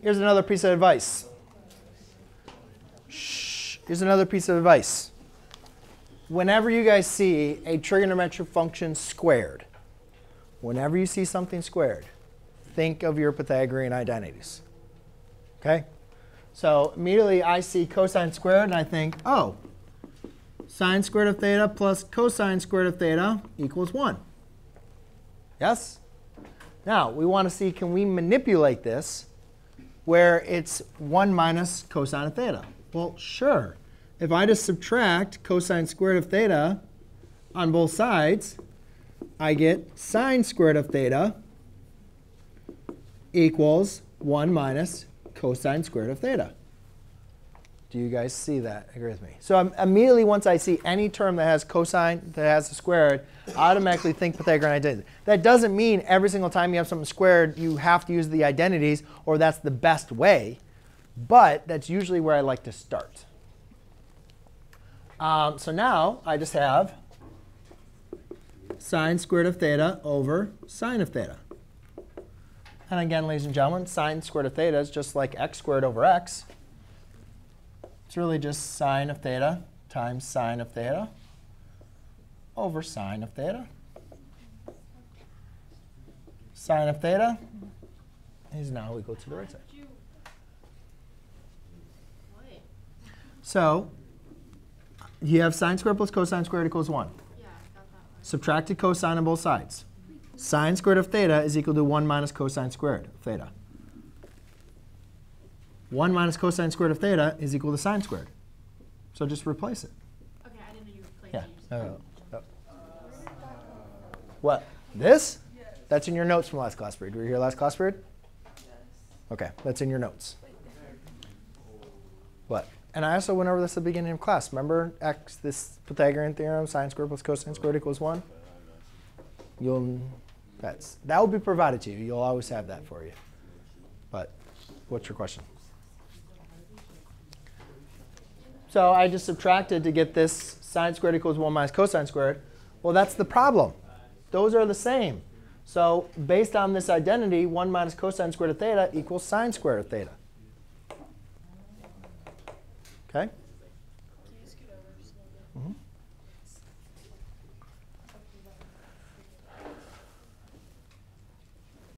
Here's another piece of advice. Shh. Here's another piece of advice. Whenever you guys see a trigonometric function squared, whenever you see something squared, think of your Pythagorean identities. Okay? So immediately I see cosine squared, and I think, oh, sine squared of theta plus cosine squared of theta equals 1. Yes? Now, we want to see, can we manipulate this where it's 1 minus cosine of theta? Well, sure. If I just subtract cosine squared of theta on both sides, I get sine squared of theta equals 1 minus cosine squared of theta. Do you guys see that? Agree with me? So I'm immediately, once I see any term that has cosine, that has a squared, I automatically think Pythagorean identity. That doesn't mean every single time you have something squared, you have to use the identities, or that's the best way. But that's usually where I like to start. So now I just have sine squared of theta over sine of theta. And again, ladies and gentlemen, sine squared of theta is just like x squared over x. It's really just sine of theta times sine of theta over sine of theta. Sine of theta is now equal to the right side. So you have sine squared plus cosine squared equals 1. Subtracted cosine on both sides. Sine squared of theta is equal to 1 minus cosine squared of theta. 1 minus cosine squared of theta is equal to sine squared. So just replace it. OK, I didn't know you replaced it. Yeah. What? This? Yes. That's in your notes from last class period. Were you here last class period? Yes. OK, that's in your notes. What? And I also went over this at the beginning of class. Remember x, this Pythagorean theorem, sine squared plus cosine squared equals 1? That will be provided to you. You'll always have that for you. But what's your question? So I just subtracted to get this sine squared equals 1 minus cosine squared. Well, that's the problem. Those are the same. So based on this identity, 1 minus cosine squared of theta equals sine squared of theta. OK?